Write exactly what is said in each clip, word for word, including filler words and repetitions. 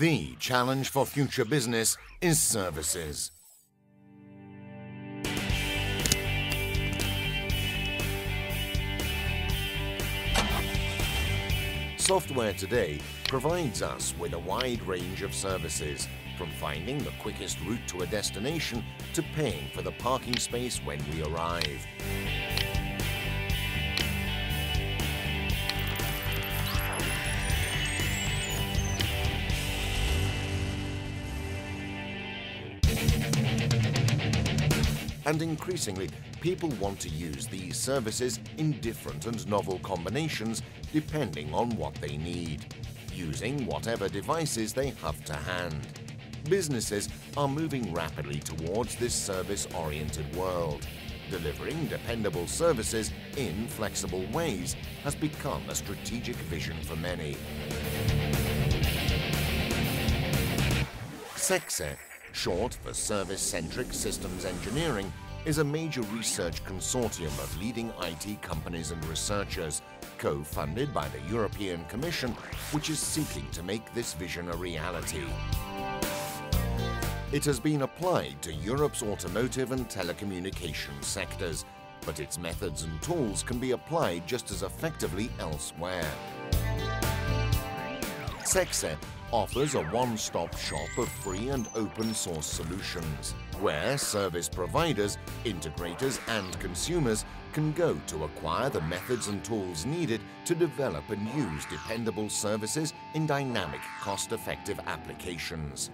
The challenge for future business is services. Software today provides us with a wide range of services, from finding the quickest route to a destination to paying for the parking space when we arrive. And increasingly, people want to use these services in different and novel combinations depending on what they need, using whatever devices they have to hand. Businesses are moving rapidly towards this service-oriented world. Delivering dependable services in flexible ways has become a strategic vision for many. SeCSE, short for Service-Centric Systems Engineering, is a major research consortium of leading I T companies and researchers, co-funded by the European Commission, which is seeking to make this vision a reality. It has been applied to Europe's automotive and telecommunication sectors, but its methods and tools can be applied just as effectively elsewhere. SeCSE offers a one-stop shop of free and open-source solutions, where service providers, integrators and consumers can go to acquire the methods and tools needed to develop and use dependable services in dynamic, cost-effective applications.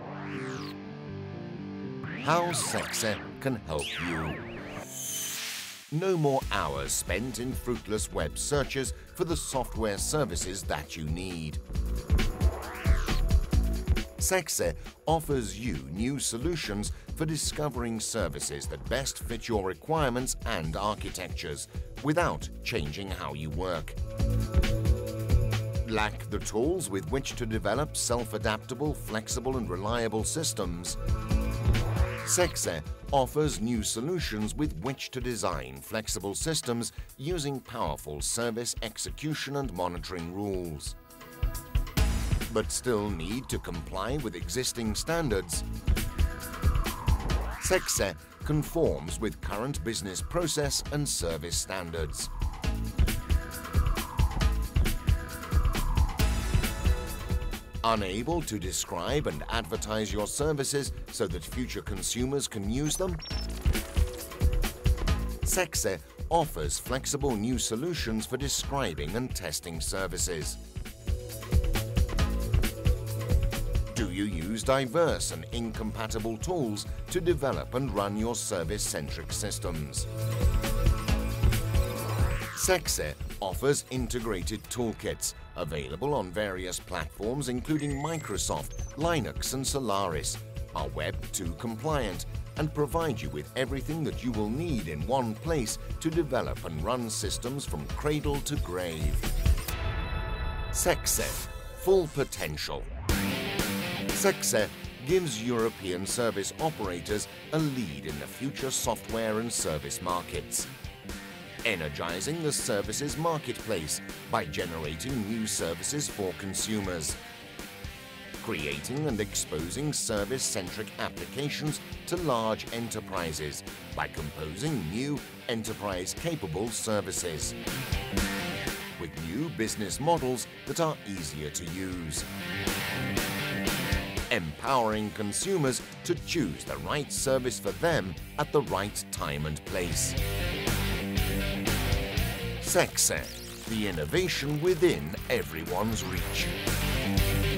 How SeCSE can help you. No more hours spent in fruitless web searches for the software services that you need. SeCSE offers you new solutions for discovering services that best fit your requirements and architectures without changing how you work. Lack the tools with which to develop self-adaptable, flexible and reliable systems? SeCSE offers new solutions with which to design flexible systems using powerful service execution and monitoring rules, but still need to comply with existing standards. SeCSE conforms with current business process and service standards. Unable to describe and advertise your services so that future consumers can use them? SeCSE offers flexible new solutions for describing and testing services. Do you use diverse and incompatible tools to develop and run your service-centric systems? SeCSE offers integrated toolkits available on various platforms including Microsoft, Linux and Solaris, are Web two compliant and provide you with everything that you will need in one place to develop and run systems from cradle to grave. SeCSE, full potential. SeCSE gives European service operators a lead in the future software and service markets, energizing the services marketplace by generating new services for consumers, creating and exposing service-centric applications to large enterprises by composing new enterprise-capable services with new business models that are easier to use, empowering consumers to choose the right service for them at the right time and place. SeCSE, the innovation within everyone's reach.